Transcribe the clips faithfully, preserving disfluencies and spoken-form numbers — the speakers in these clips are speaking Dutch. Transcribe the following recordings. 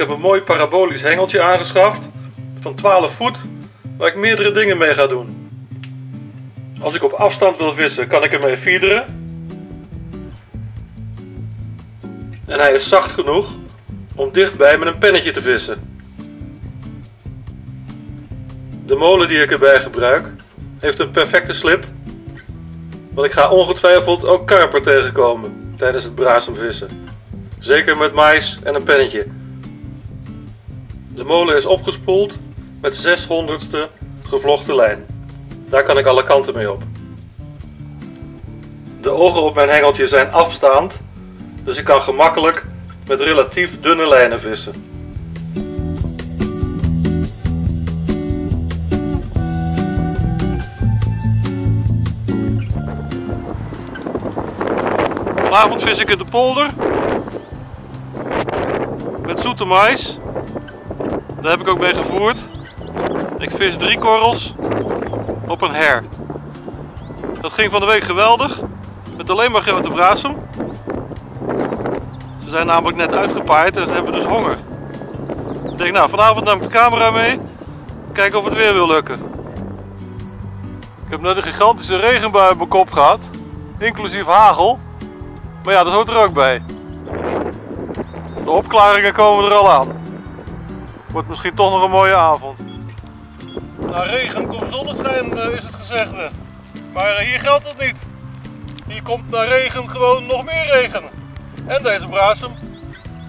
heb een mooi parabolisch hengeltje aangeschaft van twaalf voet, waar ik meerdere dingen mee ga doen. Als ik op afstand wil vissen, kan ik ermee feederen. En hij is zacht genoeg om dichtbij met een pennetje te vissen. De molen die ik erbij gebruik heeft een perfecte slip, want ik ga ongetwijfeld ook karper tegenkomen tijdens het brasem vissen. Zeker met mais en een pennetje. De molen is opgespoeld met zeshonderdste gevlochten lijn. Daar kan ik alle kanten mee op. De ogen op mijn hengeltje zijn afstaand, dus ik kan gemakkelijk met relatief dunne lijnen vissen. Vanavond vis ik in de polder met zoete mais. Daar heb ik ook mee gevoerd. Ik vis drie korrels op een her. Dat ging van de week geweldig, met alleen maar grote brasem. Ze zijn namelijk net uitgepaaid en ze hebben dus honger. Ik denk, nou, vanavond neem ik de camera mee, kijken of het weer wil lukken. Ik heb net een gigantische regenbui op mijn kop gehad, inclusief hagel. Maar ja, dat hoort er ook bij. De opklaringen komen er al aan. Wordt misschien toch nog een mooie avond. Na regen komt zonneschijn, is het gezegde. Maar hier geldt dat niet. Hier komt na regen gewoon nog meer regen. En deze brasem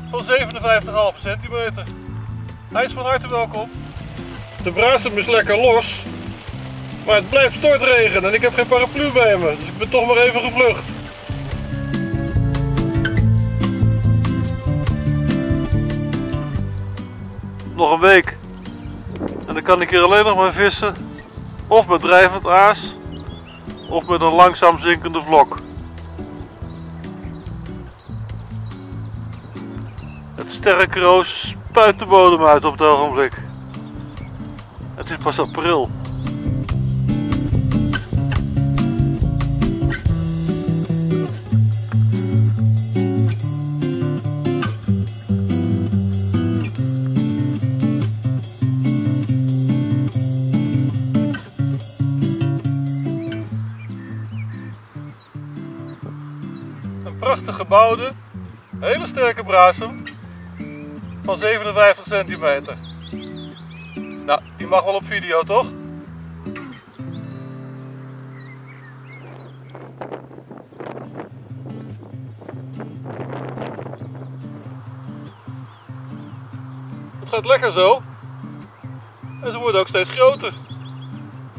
van zevenenvijftig komma vijf centimeter. Hij is van harte welkom. De brasem is lekker los, maar het blijft stortregenen en ik heb geen paraplu bij me. Dus ik ben toch maar even gevlucht. Nog een week en dan kan ik hier alleen nog maar vissen, of met drijvend aas of met een langzaam zinkende vlok. Het sterrenkroos spuit de bodem uit op het ogenblik. Het is pas april. Prachtig gebouwde, hele sterke brasem van zevenenvijftig centimeter. Nou, die mag wel op video, toch? Het gaat lekker zo. En ze worden ook steeds groter.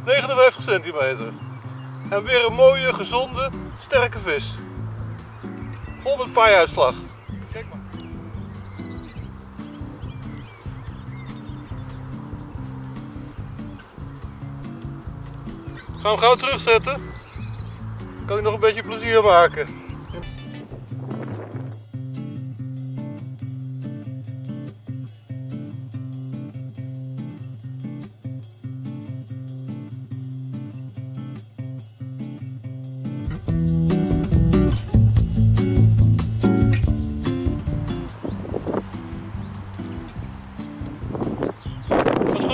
negenenvijftig centimeter. En weer een mooie, gezonde, sterke vis. Vol met paaiuitslag. Kijk maar. Ik ga hem gauw terugzetten. Dan kan ik nog een beetje plezier maken.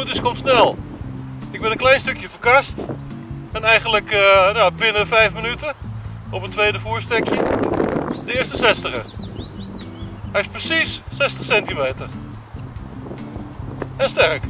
Dus komt snel. Ik ben een klein stukje verkast en eigenlijk uh, nou, binnen vijf minuten op een tweede voerstekje de eerste zestiger. Hij is precies zestig centimeter en sterk.